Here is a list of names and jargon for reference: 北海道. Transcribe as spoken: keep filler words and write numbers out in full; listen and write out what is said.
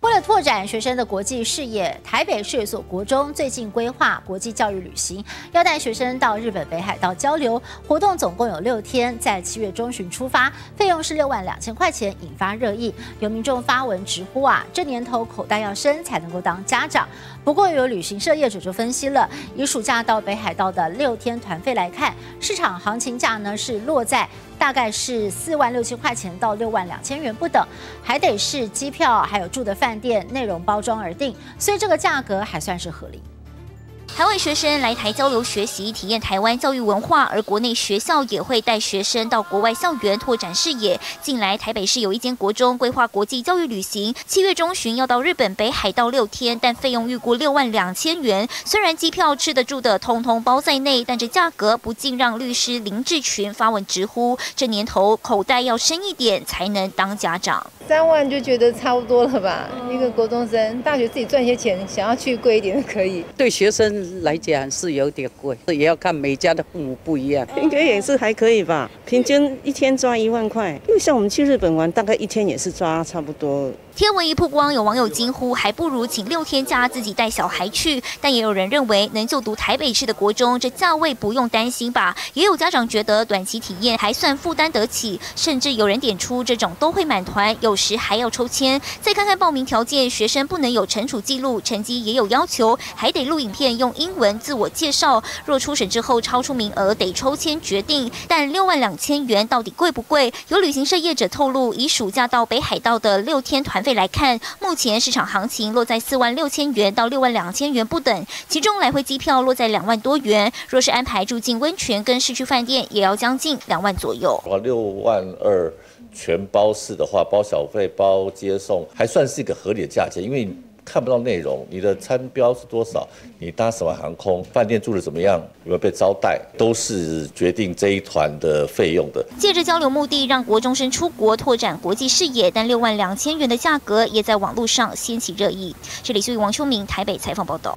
为了拓展学生的国际视野，台北市有所国中最近规划国际教育旅行，要带学生到日本北海道交流。活动总共有六天，在七月中旬出发，费用是六万两千块钱，引发热议。有民众发文直呼啊，这年头口袋要深才能够当家长。不过有旅行社业者就分析了，以暑假到北海道的六天团费来看，市场行情价呢是落在。 大概是四万六千块钱到六万两千元不等，还得是机票还有住的饭店内容包装而定，所以这个价格还算是合理。 海外学生来台交流学习，体验台湾教育文化，而国内学校也会带学生到国外校园拓展视野。近来台北市有一间国中规划国际教育旅行，七月中旬要到日本北海道六天，但费用预估六万两千元。虽然机票、吃的、住的通通包在内，但这价格不禁让律师林志群发文直呼：这年头口袋要深一点才能当家长。三万就觉得差不多了吧？一个国中生，大学自己赚些钱，想要去贵一点的可以。对学生 来讲是有点贵，也要看每家的父母不一样。应该也是还可以吧，平均一天抓一万块。因为像我们去日本玩，大概一天也是抓差不多。贴文一曝光，有网友惊呼，还不如请六天假自己带小孩去。但也有人认为，能就读台北市的国中，这价位不用担心吧。也有家长觉得短期体验还算负担得起，甚至有人点出这种都会满团，有时还要抽签。再看看报名条件，学生不能有惩处记录，成绩也有要求，还得录影片用 英文自我介绍，若初审之后超出名额，得抽签决定。但六万两千元到底贵不贵？有旅行社业者透露，以暑假到北海道的六天团费来看，目前市场行情落在四万六千元到六万两千元不等，其中来回机票落在两万多元。若是安排住进温泉跟市区饭店，也要将近两万左右。六万二全包式的话，包小费、包接送，还算是一个合理的价钱，因为 看不到内容，你的餐标是多少？你搭什么航空？饭店住的怎么样？有没有被招待？都是决定这一团的费用的。借着交流目的，让国中生出国拓展国际视野，但六万两千元的价格也在网络上掀起热议。这里是王秋明台北采访报道。